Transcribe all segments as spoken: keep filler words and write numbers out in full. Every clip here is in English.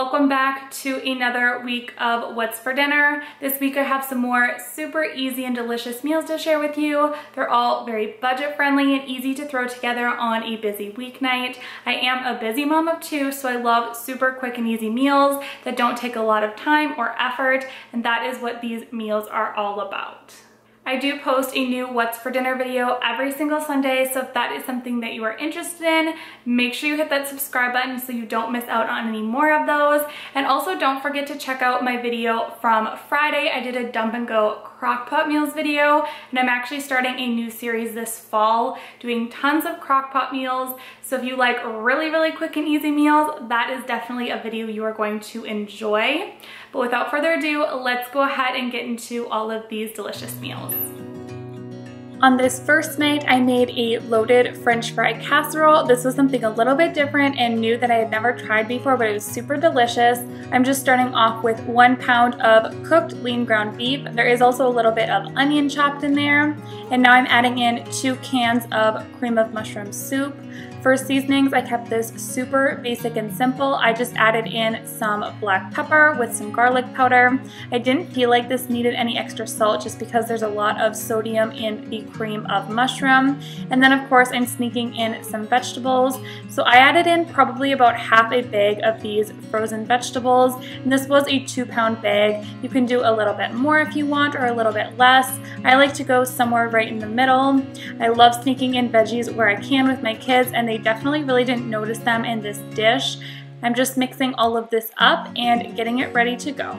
Welcome back to another week of What's for Dinner. This week I have some more super easy and delicious meals to share with you. They're all very budget friendly and easy to throw together on a busy weeknight. I am a busy mom of two, so I love super quick and easy meals that don't take a lot of time or effort, and that is what these meals are all about. I do post a new What's for Dinner video every single Sunday, so if that is something that you are interested in, make sure you hit that subscribe button so you don't miss out on any more of those. And also don't forget to check out my video from Friday. I did a dump and go crockpot meals video, and I'm actually starting a new series this fall doing tons of crockpot meals. So if you like really, really quick and easy meals, that is definitely a video you are going to enjoy. But without further ado, let's go ahead and get into all of these delicious meals. On this first night, I made a loaded French fry casserole. This was something a little bit different and new that I had never tried before, but it was super delicious. I'm just starting off with one pound of cooked lean ground beef. There is also a little bit of onion chopped in there. And now I'm adding in two cans of cream of mushroom soup. For seasonings, I kept this super basic and simple. I just added in some black pepper with some garlic powder. I didn't feel like this needed any extra salt just because there's a lot of sodium in the cream of mushroom. And then of course I'm sneaking in some vegetables. So I added in probably about half a bag of these frozen vegetables. And this was a two pound bag. You can do a little bit more if you want or a little bit less. I like to go somewhere right in the middle. I love sneaking in veggies where I can with my kids, and they definitely really didn't notice them in this dish. I'm just mixing all of this up and getting it ready to go.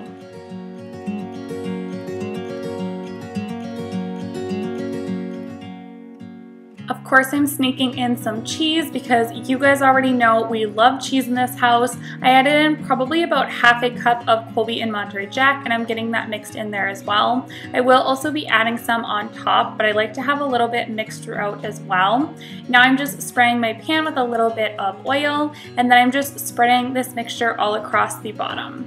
Of course, I'm sneaking in some cheese because you guys already know we love cheese in this house. I added in probably about half a cup of Colby and Monterey Jack, and I'm getting that mixed in there as well. I will also be adding some on top, but I like to have a little bit mixed throughout as well. Now I'm just spraying my pan with a little bit of oil, and then I'm just spreading this mixture all across the bottom.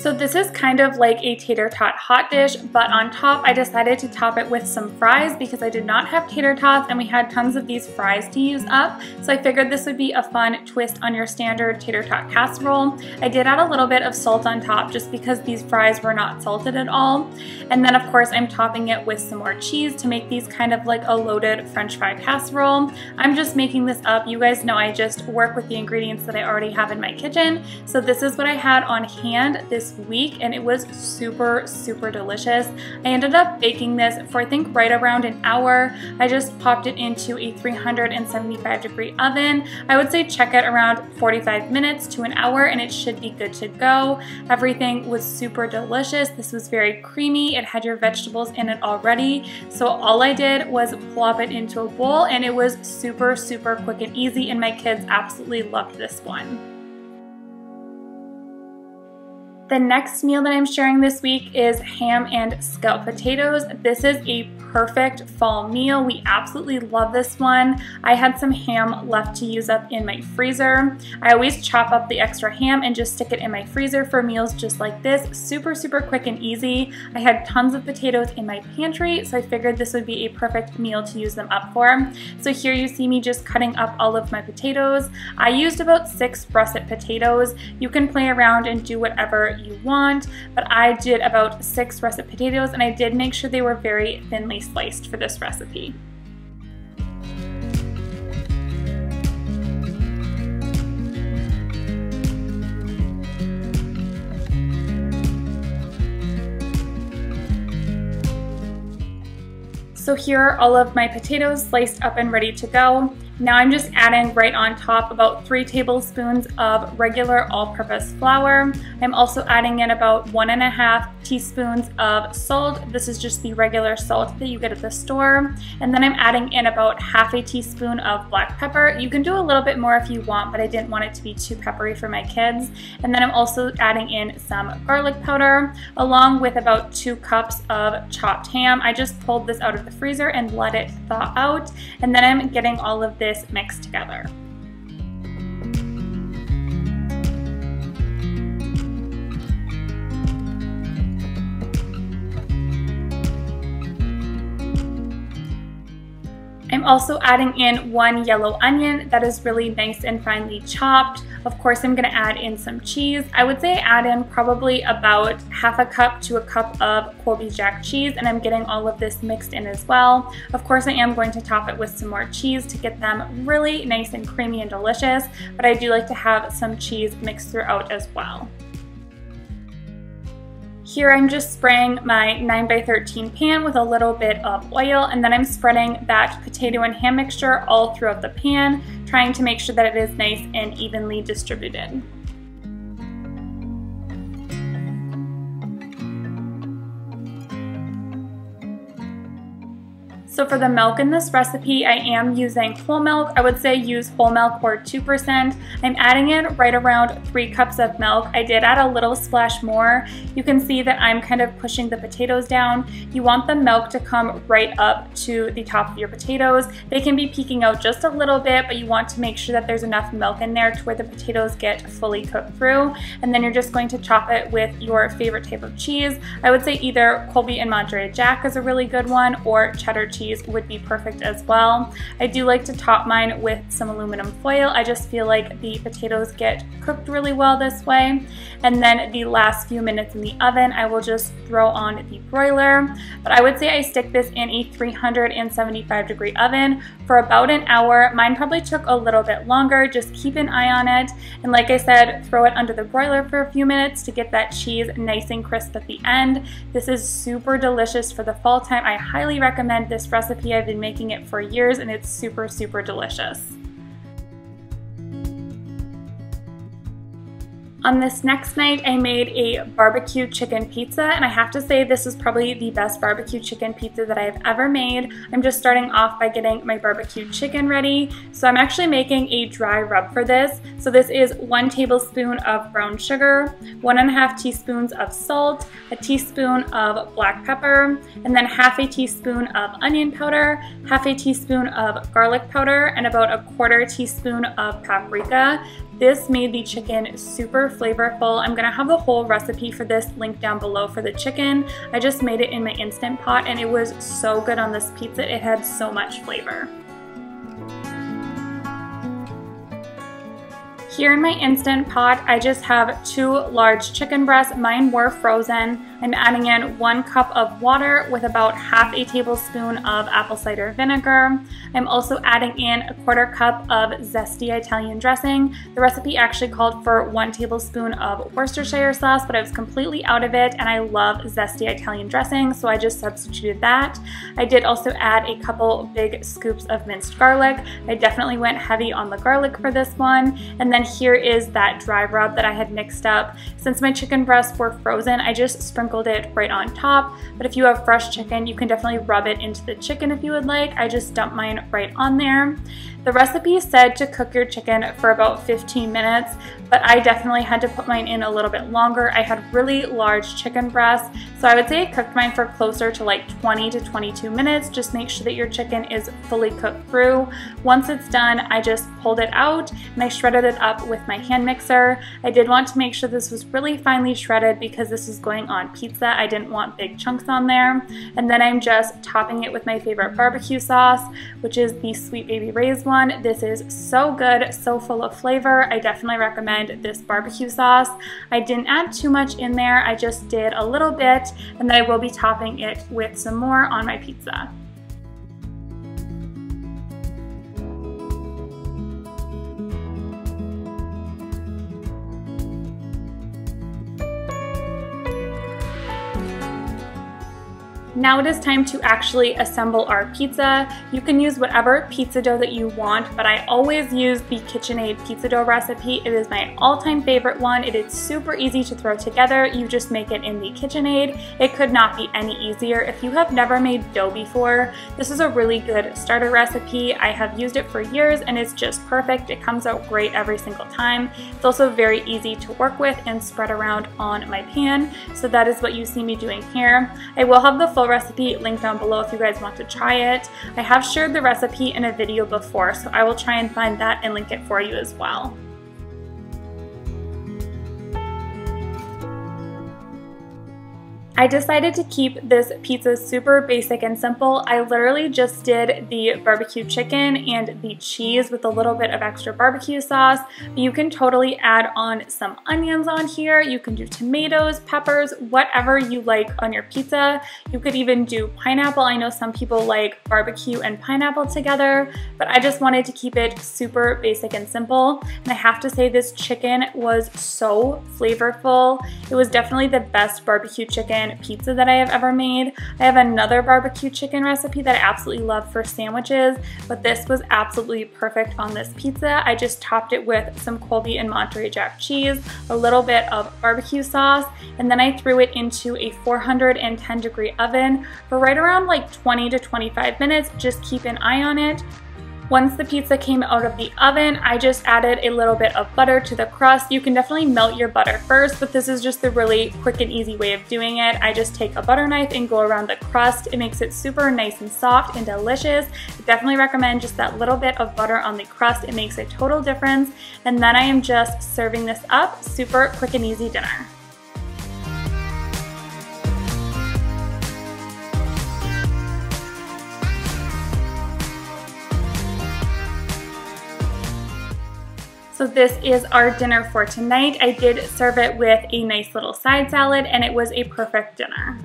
So this is kind of like a tater tot hot dish, but on top I decided to top it with some fries because I did not have tater tots and we had tons of these fries to use up. So I figured this would be a fun twist on your standard tater tot casserole. I did add a little bit of salt on top just because these fries were not salted at all. And then of course I'm topping it with some more cheese to make these kind of like a loaded French fry casserole. I'm just making this up. You guys know I just work with the ingredients that I already have in my kitchen. So this is what I had on hand this week, and it was super super delicious. I ended up baking this for I think right around an hour. I just popped it into a three hundred seventy-five degree oven. I would say check it around forty-five minutes to an hour and it should be good to go. Everything was super delicious. This was very creamy. It had your vegetables in it already, so all I did was plop it into a bowl, and it was super super quick and easy, and my kids absolutely loved this one. The next meal that I'm sharing this week is ham and scalloped potatoes. This is a perfect fall meal. We absolutely love this one. I had some ham left to use up in my freezer. I always chop up the extra ham and just stick it in my freezer for meals just like this. Super, super quick and easy. I had tons of potatoes in my pantry, so I figured this would be a perfect meal to use them up for. So here you see me just cutting up all of my potatoes. I used about six russet potatoes. You can play around and do whatever you want, but I did about six russet potatoes, and I did make sure they were very thinly sliced for this recipe. So here are all of my potatoes sliced up and ready to go. Now I'm just adding right on top about three tablespoons of regular all-purpose flour. I'm also adding in about one and a half teaspoons of salt. This is just the regular salt that you get at the store. And then I'm adding in about half a teaspoon of black pepper. You can do a little bit more if you want, but I didn't want it to be too peppery for my kids. And then I'm also adding in some garlic powder along with about two cups of chopped ham. I just pulled this out of the freezer and let it thaw out. And then I'm getting all of this mixed together. also adding in one yellow onion that is really nice and finely chopped. Of course, I'm gonna add in some cheese. I would say add in probably about half a cup to a cup of Colby Jack cheese, and I'm getting all of this mixed in as well. Of course, I am going to top it with some more cheese to get them really nice and creamy and delicious, but I do like to have some cheese mixed throughout as well. Here I'm just spraying my nine by thirteen pan with a little bit of oil, and then I'm spreading that potato and ham mixture all throughout the pan, trying to make sure that it is nice and evenly distributed. So for the milk in this recipe, I am using whole milk. I would say use whole milk or two percent. I'm adding in right around three cups of milk. I did add a little splash more. You can see that I'm kind of pushing the potatoes down. You want the milk to come right up to the top of your potatoes. They can be peeking out just a little bit, but you want to make sure that there's enough milk in there to where the potatoes get fully cooked through. And then you're just going to chop it with your favorite type of cheese. I would say either Colby and Monterey Jack is a really good one, or cheddar cheese would be perfect as well. I do like to top mine with some aluminum foil. I just feel like the potatoes get cooked really well this way. And then the last few minutes in the oven, I will just throw on the broiler. But I would say I stick this in a three hundred seventy-five degree oven for about an hour. Mine probably took a little bit longer. Just keep an eye on it. And like I said, throw it under the broiler for a few minutes to get that cheese nice and crisp at the end. This is super delicious for the fall time. I highly recommend this recipe. recipe. I've been making it for years and it's super, super delicious. On this next night, I made a barbecue chicken pizza, and I have to say this is probably the best barbecue chicken pizza that I've ever made. I'm just starting off by getting my barbecue chicken ready. So I'm actually making a dry rub for this. So this is one tablespoon of brown sugar, one and a half teaspoons of salt, a teaspoon of black pepper, and then half a teaspoon of onion powder, half a teaspoon of garlic powder, and about a quarter teaspoon of paprika. This made the chicken super flavorful. I'm gonna have the whole recipe for this linked down below for the chicken. I just made it in my Instant Pot and it was so good on this pizza. It had so much flavor. Here in my Instant Pot, I just have two large chicken breasts. Mine were frozen. I'm adding in one cup of water with about half a tablespoon of apple cider vinegar. I'm also adding in a quarter cup of zesty Italian dressing. The recipe actually called for one tablespoon of Worcestershire sauce, but I was completely out of it, and I love zesty Italian dressing, so I just substituted that. I did also add a couple big scoops of minced garlic. I definitely went heavy on the garlic for this one. And then here is that dry rub that I had mixed up. Since my chicken breasts were frozen, I just sprinkled it right on top, but if you have fresh chicken, you can definitely rub it into the chicken if you would like. I just dumped mine right on there. The recipe said to cook your chicken for about fifteen minutes, but I definitely had to put mine in a little bit longer. I had really large chicken breasts, so I would say I cooked mine for closer to like twenty to twenty-two minutes. Just make sure that your chicken is fully cooked through. Once it's done, I just pulled it out and I shredded it up with my hand mixer. I did want to make sure this was really finely shredded because this is going on pizza. I didn't want big chunks on there. And then I'm just topping it with my favorite barbecue sauce, which is the Sweet Baby Ray's one. This is so good, so full of flavor. I definitely recommend this barbecue sauce. I didn't add too much in there. I just did a little bit, and then I will be topping it with some more on my pizza. Now it is time to actually assemble our pizza. You can use whatever pizza dough that you want, but I always use the Kitchen Aid pizza dough recipe. It is my all-time favorite one. It is super easy to throw together. You just make it in the Kitchen Aid. It could not be any easier. If you have never made dough before, this is a really good starter recipe. I have used it for years and it's just perfect. It comes out great every single time. It's also very easy to work with and spread around on my pan. So that is what you see me doing here. I will have the full recipe linked down below if you guys want to try it. I have shared the recipe in a video before, so I will try and find that and link it for you as well. I decided to keep this pizza super basic and simple. I literally just did the barbecue chicken and the cheese with a little bit of extra barbecue sauce. You can totally add on some onions on here. You can do tomatoes, peppers, whatever you like on your pizza. You could even do pineapple. I know some people like barbecue and pineapple together, but I just wanted to keep it super basic and simple. And I have to say this chicken was so flavorful. It was definitely the best barbecue chicken pizza that I have ever made. I have another barbecue chicken recipe that I absolutely love for sandwiches, but this was absolutely perfect on this pizza. I just topped it with some Colby and Monterey Jack cheese, a little bit of barbecue sauce, and then I threw it into a four hundred ten degree oven for right around like twenty to twenty-five minutes. Just keep an eye on it. Once the pizza came out of the oven, I just added a little bit of butter to the crust. You can definitely melt your butter first, but this is just the really quick and easy way of doing it. I just take a butter knife and go around the crust. It makes it super nice and soft and delicious. I definitely recommend just that little bit of butter on the crust. It makes a total difference. And then I am just serving this up. Super quick and easy dinner. So this is our dinner for tonight. I did serve it with a nice little side salad, and it was a perfect dinner.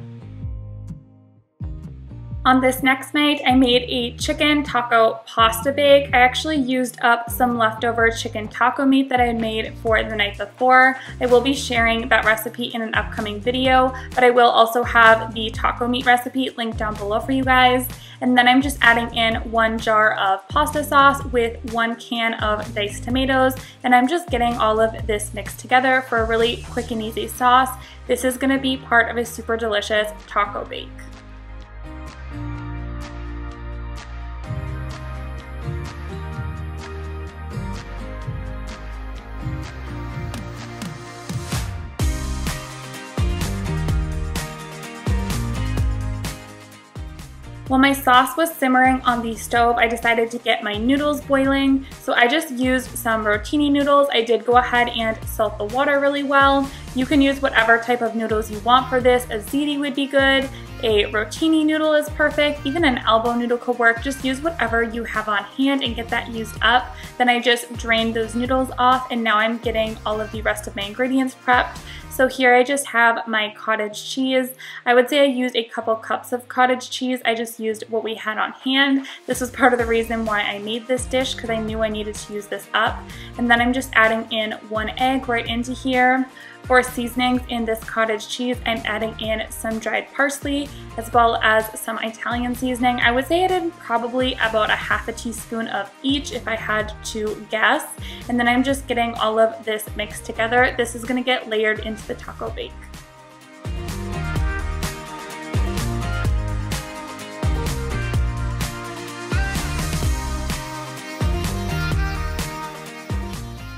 On this next night, I made a chicken taco pasta bake. I actually used up some leftover chicken taco meat that I had made for the night before. I will be sharing that recipe in an upcoming video, but I will also have the taco meat recipe linked down below for you guys. And then I'm just adding in one jar of pasta sauce with one can of diced tomatoes, and I'm just getting all of this mixed together for a really quick and easy sauce. This is gonna be part of a super delicious taco bake. While my sauce was simmering on the stove, I decided to get my noodles boiling, so I just used some rotini noodles. I did go ahead and salt the water really well. You can use whatever type of noodles you want for this. A ziti would be good, a rotini noodle is perfect, even an elbow noodle could work. Just use whatever you have on hand and get that used up. Then I just drained those noodles off, and now I'm getting all of the rest of my ingredients prepped. So here I just have my cottage cheese. I would say I used a couple cups of cottage cheese. I just used what we had on hand. This was part of the reason why I made this dish, because I knew I needed to use this up. And then I'm just adding in one egg right into here. For seasonings in this cottage cheese, I'm adding in some dried parsley as well as some Italian seasoning. I would say I did probably about a half a teaspoon of each if I had to guess. And then I'm just getting all of this mixed together. This is gonna get layered into the taco bake.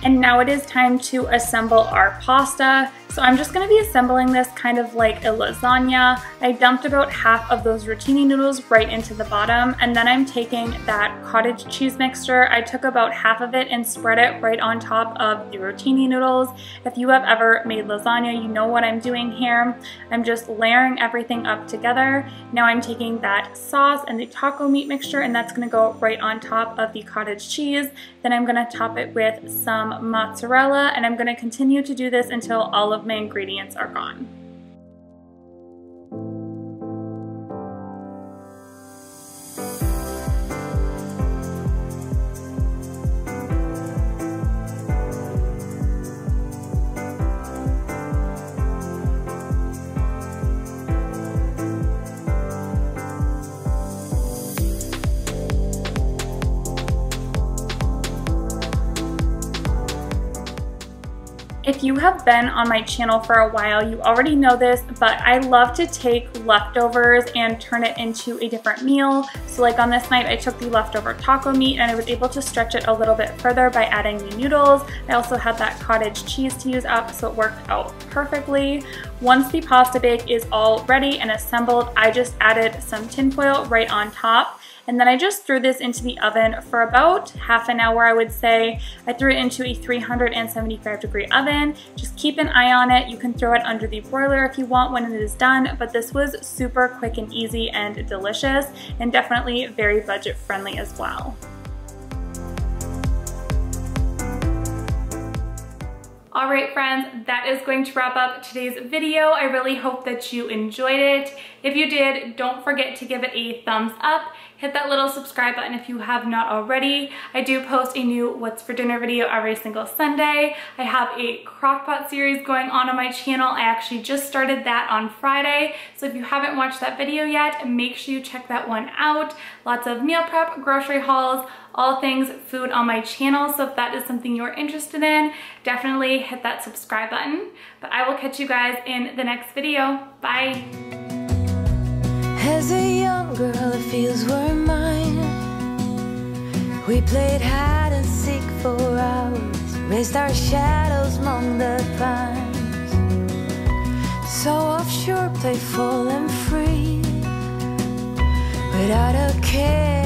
And now it is time to assemble our pasta. So I'm just gonna be assembling this kind of like a lasagna. I dumped about half of those rotini noodles right into the bottom, and then I'm taking that cottage cheese mixture. I took about half of it and spread it right on top of the rotini noodles. If you have ever made lasagna, you know what I'm doing here. I'm just layering everything up together. Now I'm taking that sauce and the taco meat mixture, and that's gonna go right on top of the cottage cheese. Then I'm gonna top it with some mozzarella, and I'm gonna continue to do this until all of my ingredients are gone. If you have been on my channel for a while, you already know this, but I love to take leftovers and turn it into a different meal. So like on this night, I took the leftover taco meat and I was able to stretch it a little bit further by adding the noodles. I also had that cottage cheese to use up, so it worked out perfectly. Once the pasta bake is all ready and assembled, I just added some tin foil right on top. And then I just threw this into the oven for about half an hour, I would say. I threw it into a three hundred seventy-five degree oven. Just keep an eye on it. You can throw it under the broiler if you want when it is done, but this was super quick and easy and delicious, and definitely very budget friendly as well. All right, friends, that is going to wrap up today's video. I really hope that you enjoyed it. If you did, don't forget to give it a thumbs up. Hit that little subscribe button if you have not already. I do post a new What's for Dinner video every single Sunday. I have a crockpot series going on on my channel. I actually just started that on Friday. So if you haven't watched that video yet, make sure you check that one out. Lots of meal prep, grocery hauls, all things food on my channel. So if that is something you're interested in, definitely hit that subscribe button. But I will catch you guys in the next video. Bye. As a young girl, the fields were mine. We played hide and seek for hours, raised our shadows among the pines. So offshore, playful and free, without a care.